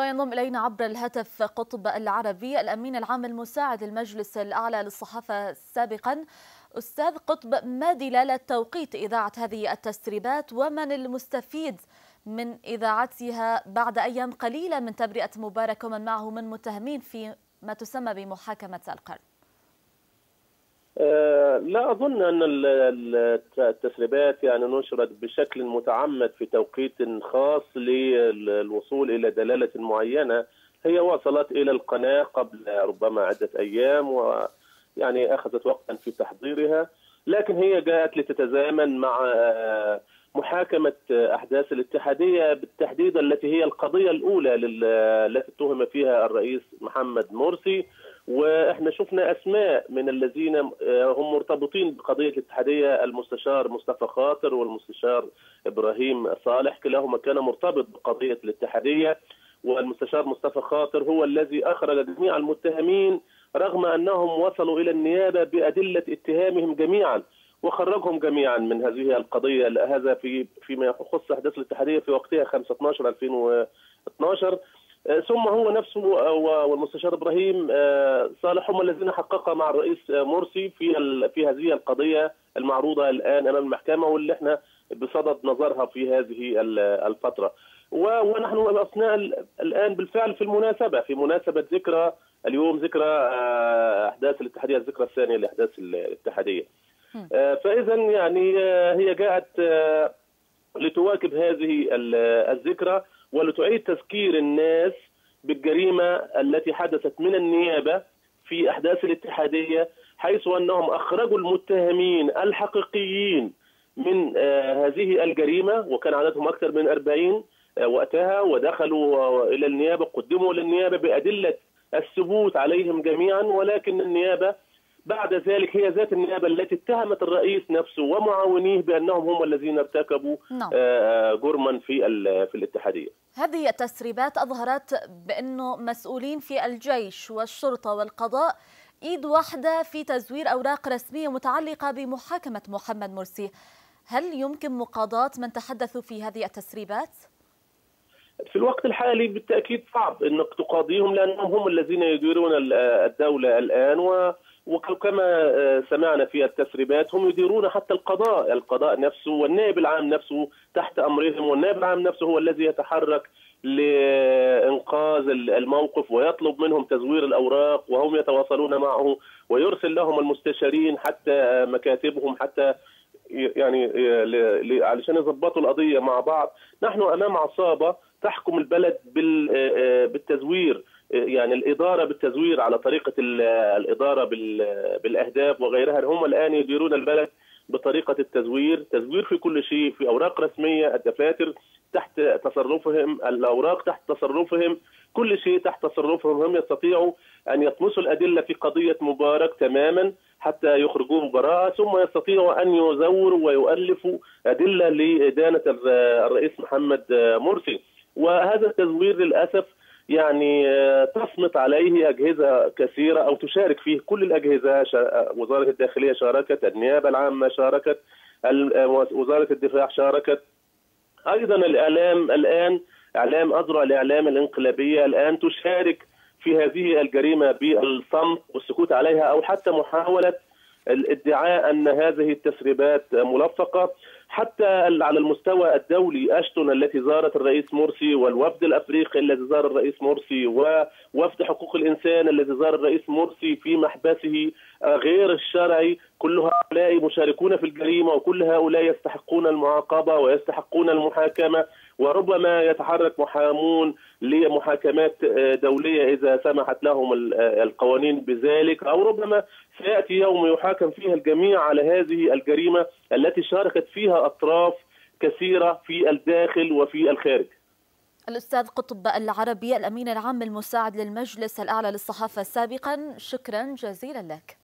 وينضم إلينا عبر الهاتف قطب العربي الأمين العام المساعد للمجلس الأعلى للصحافة سابقا. أستاذ قطب، ما دلالة توقيت إذاعة هذه التسريبات ومن المستفيد من إذاعتها بعد أيام قليلة من تبرئة مبارك ومن معه من متهمين في ما تسمى بمحاكمة القرن؟ لا أظن أن التسريبات نشرت بشكل متعمد في توقيت خاص للوصول إلى دلالة معينة. هي وصلت إلى القناة قبل ربما عدة أيام أخذت وقتا في تحضيرها، لكن هي جاءت لتتزامن مع محاكمة أحداث الاتحادية بالتحديد، التي هي القضية الأولى التي اتهم فيها الرئيس محمد مرسي. وإحنا شفنا أسماء من الذين هم مرتبطين بقضية الاتحادية، المستشار مصطفى خاطر والمستشار إبراهيم صالح، كلاهما كان مرتبط بقضية الاتحادية. والمستشار مصطفى خاطر هو الذي أخرج جميع المتهمين رغم أنهم وصلوا إلى النيابة بأدلة اتهامهم جميعا، وخرجهم جميعا من هذه القضية. هذا فيما يخص أحداث الاتحادية في وقتها 5/12/2012. ثم هو نفسه والمستشار إبراهيم صالح هم الذين حققا مع الرئيس مرسي في هذه القضية المعروضة الآن أمام المحكمة، واللي احنا بصدد نظرها في هذه الفترة. ونحن أثناء الآن بالفعل في مناسبة ذكرى اليوم، ذكرى أحداث الاتحادية، الذكرى الثانية لأحداث الاتحادية. فإذا هي جاءت لتواكب هذه الذكرى ولتعيد تذكير الناس بالجريمة التي حدثت من النيابة في أحداث الاتحادية، حيث أنهم أخرجوا المتهمين الحقيقيين من هذه الجريمة، وكان عددهم أكثر من 40 وقتها، ودخلوا إلى النيابة، قدموا للنيابة بأدلة الثبوت عليهم جميعا. ولكن النيابة بعد ذلك هي ذات النيابة التي اتهمت الرئيس نفسه ومعاونيه بأنهم هم الذين ارتكبوا جرما في الاتحادية. هذه التسريبات أظهرت بأنه مسؤولين في الجيش والشرطة والقضاء إيد واحدة في تزوير أوراق رسمية متعلقة بمحاكمة محمد مرسي. هل يمكن مقاضاة من تحدثوا في هذه التسريبات؟ في الوقت الحالي بالتأكيد صعب أنك تقاضيهم، لأنهم هم الذين يديرون الدولة الآن، وكما سمعنا في التسريبات هم يديرون حتى القضاء نفسه، والنائب العام نفسه تحت أمرهم، والنائب العام نفسه هو الذي يتحرك لإنقاذ الموقف ويطلب منهم تزوير الأوراق، وهم يتواصلون معه ويرسل لهم المستشارين حتى مكاتبهم، حتى علشان يضبطوا القضية مع بعض. نحن أمام عصابة تحكم البلد بالتزوير، الإدارة بالتزوير على طريقة الإدارة بالأهداف وغيرها. هم الآن يديرون البلد بطريقة التزوير، تزوير في كل شيء، في أوراق رسمية، الدفاتر تحت تصرفهم، الأوراق تحت تصرفهم، كل شيء تحت تصرفهم. هم يستطيعوا أن يطمسوا الأدلة في قضية مبارك تماما حتى يخرجوه براءة، ثم يستطيعوا أن يزوروا ويؤلفوا أدلة لإدانة الرئيس محمد مرسي. وهذا التزوير للأسف تصمت عليه أجهزة كثيرة أو تشارك فيه كل الأجهزة. وزارة الداخلية شاركت، النيابة العامة شاركت، وزارة الدفاع شاركت، أيضا الإعلام الآن، إعلام أذرع، الإعلام الإنقلابية الآن تشارك في هذه الجريمة بالصمت والسكوت عليها، أو حتى محاولة الادعاء أن هذه التسريبات ملفقة. حتى على المستوى الدولي اشتون التي زارت الرئيس مرسي، والوفد الافريقي الذي زار الرئيس مرسي، ووفد حقوق الانسان الذي زار الرئيس مرسي في محبسه غير الشرعي، كل هؤلاء مشاركون في الجريمه، وكل هؤلاء يستحقون المعاقبه ويستحقون المحاكمه، وربما يتحرك محامون لمحاكمات دوليه اذا سمحت لهم القوانين بذلك، او ربما سياتي يوم يحاكم فيها الجميع على هذه الجريمه التي شاركت فيها أطراف كثيرة في الداخل وفي الخارج. الأستاذ قطب العربي الأمين العام المساعد للمجلس الأعلى للصحافة سابقا، شكرا جزيلا لك.